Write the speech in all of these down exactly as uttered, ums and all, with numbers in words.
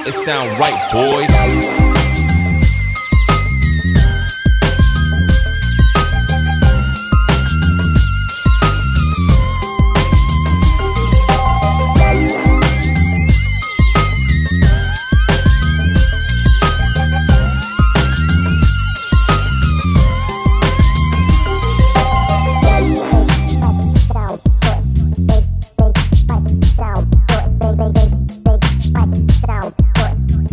It sound right, boys. Sound right,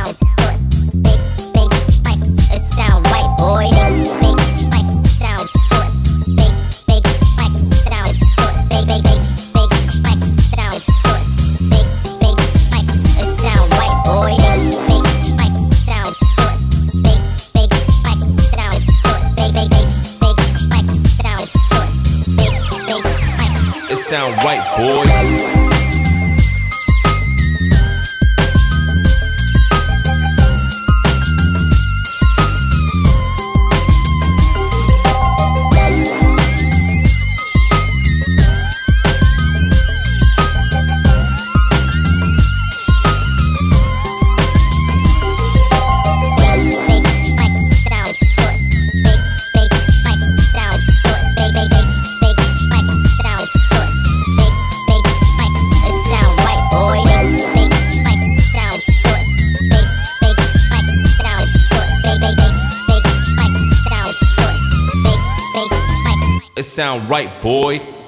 boy. It sound right, boys. It sound right, boy.